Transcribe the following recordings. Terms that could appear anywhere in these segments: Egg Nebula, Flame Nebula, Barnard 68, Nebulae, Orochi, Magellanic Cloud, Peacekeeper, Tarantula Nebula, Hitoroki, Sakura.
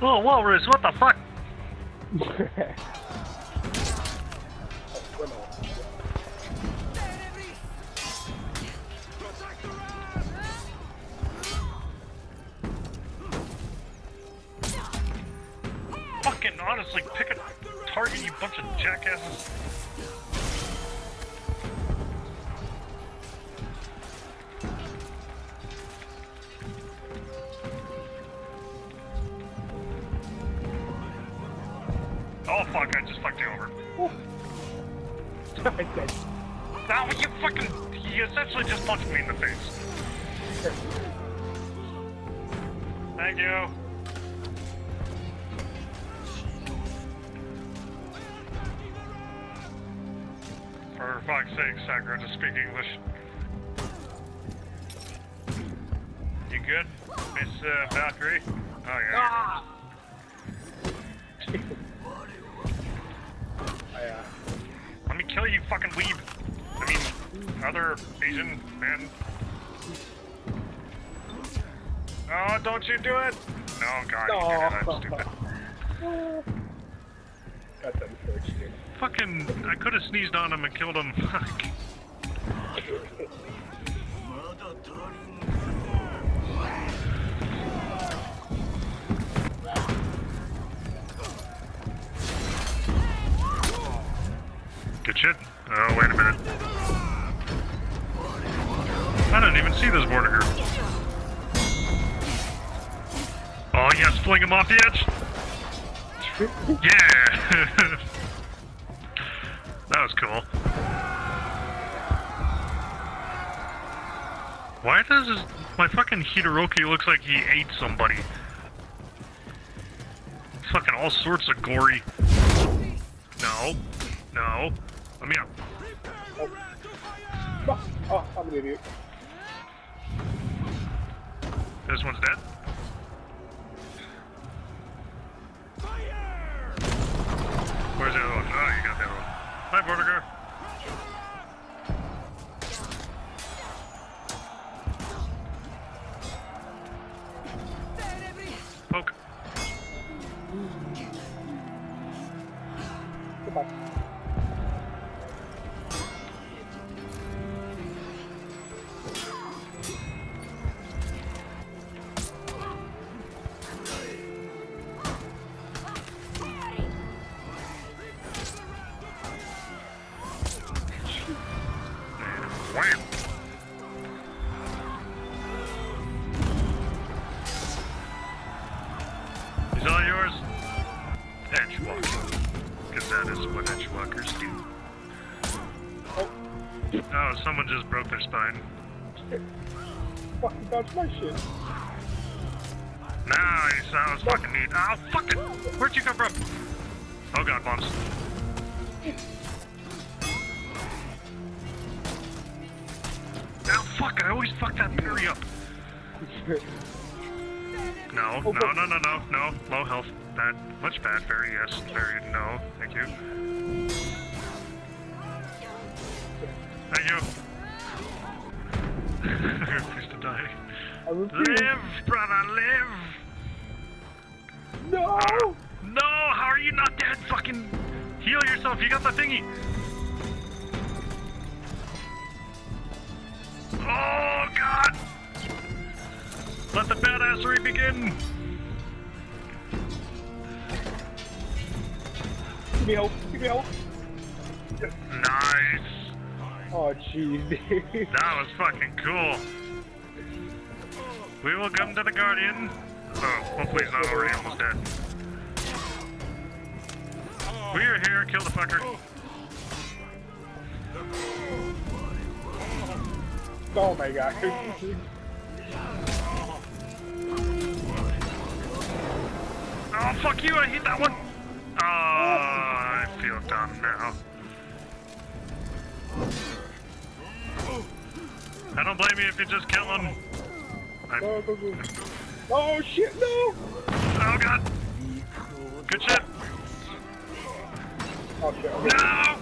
Whoa, Walrus, what the fuck? Fucking honestly, pick a target, you bunch of jackasses. Oh fuck, I just fucked you over. Now you fucking, you essentially just punched me in the face. Thank you. For fuck's sake, Sakura, just speak English. You good, Miss Valkyrie? Oh yeah. Ah! Let me kill you, fucking weeb. I mean, other Asian man. Oh, don't you do it! No, God, no. You did it. I'm stupid. Got that mistake, dude. Fucking, I could have sneezed on him and killed him. Fuck. Good shit. Oh, wait a minute. I didn't even see this border here. Oh, yes, fling him off the edge. Yeah. That was cool. Why does this, my fucking Hitoroki looks like he ate somebody? It's fucking all sorts of gory. No. No. Let me out. Oh. Oh, I'm an idiot. This one's dead. Fire! Where's the other one? Oh, you got the other one. Hi, Bordiger. Poke. Goodbye. Oh, someone just broke their spine. Fucking dodge my shit. Nice, that was fucking neat. Oh, fuck it! Where'd you come from? Oh god, bombs. Oh fuck, I always fuck that parry up. No, no, no, no, no, no. Low health. Bad. Much bad. Very yes. Very no. Thank you. Thank you. I'm pleased to die. Live, brother, live! No! No! How are you not dead? Fucking heal yourself, you got the thingy! Oh, God! Let the badassery begin! Give me help, give me help! Nice! Oh jeez, dude. That was fucking cool. We will come to the Guardian. Oh, hopefully he's not already almost dead. We are here, kill the fucker. Oh my god. Oh fuck you, I hit that one! Oh, I feel dumb now. I don't blame you if you just kill him. No, no, no. Oh shit, no! Oh god! Good shit! Okay, okay. No!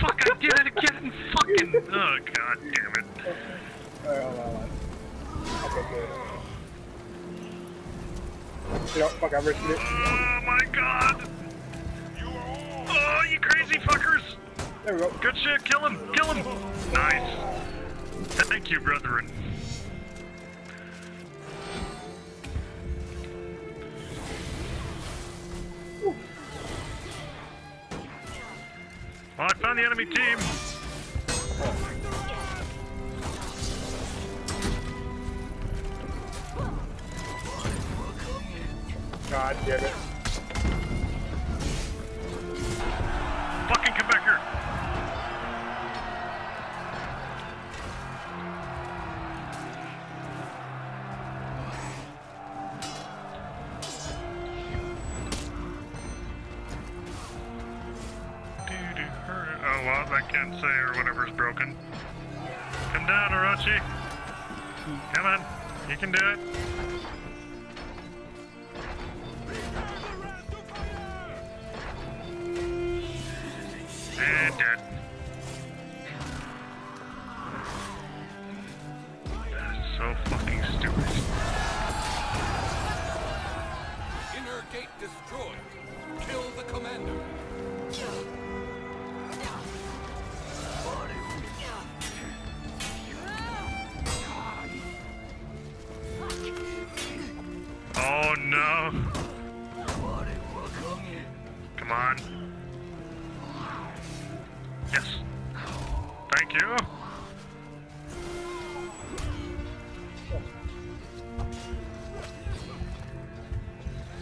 Fuck, I did it again! Fucking. Oh god damn it. Okay, hold on. Okay, good. No, fuck, I risked it. Oh my god! You are old. Oh, you crazy fuckers! There we go. Good shit, kill him, kill him! Nice. Thank you, brethren. Ooh. Well, I found the enemy team. God damn it. Fucking come back here. I can't say or whatever's broken. Come down, Orochi. Come on, you can do it. And dead. That is so fucking stupid. Inner gate destroyed. Kill the commander. Oh no! Come on! Yes! Thank you!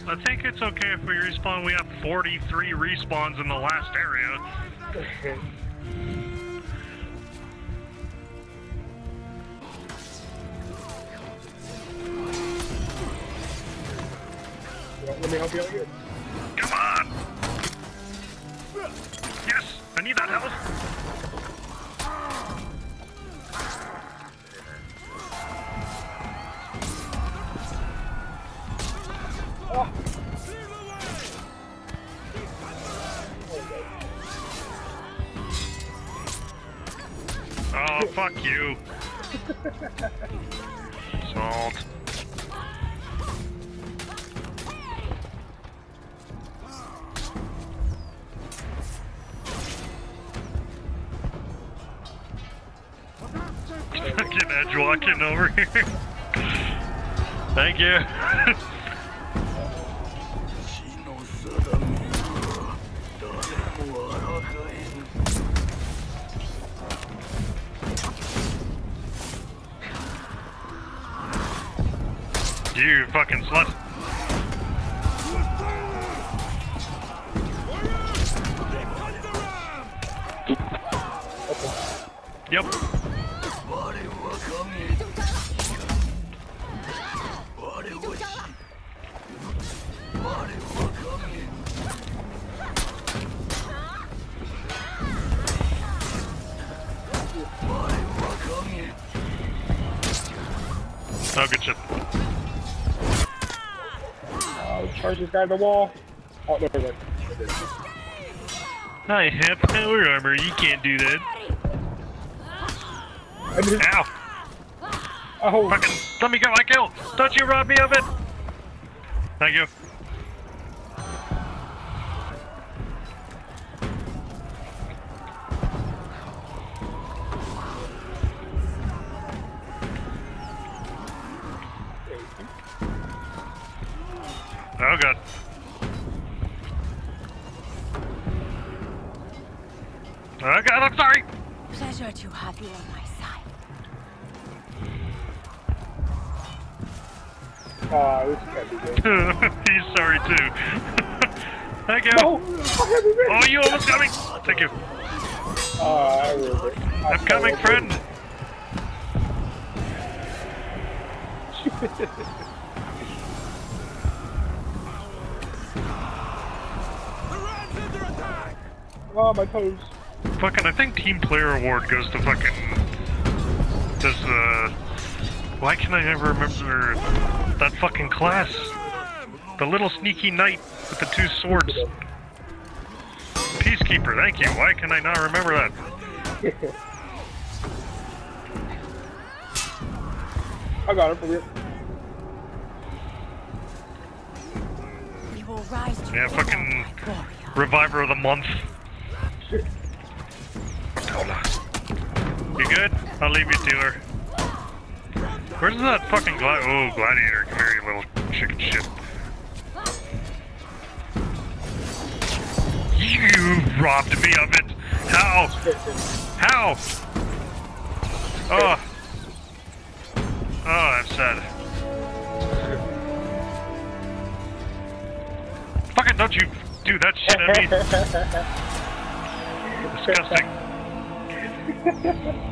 I think it's okay if we respawn. We have 43 respawns in the last area. Let me help you out here. Come on! Yes! I need that help! Oh. Oh, fuck you. Salt. Fucking edge walking over here. Thank you. You fucking slut. Yep. Oh, good shit. Charge this guy to the wall. Oh, no, no, no. I have power armor, you can't do that. Ow! Oh. Fucking, let me get my kill! Don't you rob me of it! Thank you. Oh god. Oh god, I'm sorry! Pleasure to have you on my side. This can't be good. He's sorry too. Thank you. No, oh, you almost got me. Thank you. I ruined it. I'm coming, friend. Oh, my toes. Fucking, I think team player award goes to fucking this. Why can I never remember that fucking class? The little sneaky knight with the two swords. Peacekeeper, thank you. Why can I not remember that? I got him from here. Yeah, fucking reviver of the month. You good? I'll leave you to her. Where's that fucking gladiator? Come here, you little chicken shit. You robbed me of it. How? How? Oh. Oh, I'm sad. Fucking don't you do that shit at me. Disgusting.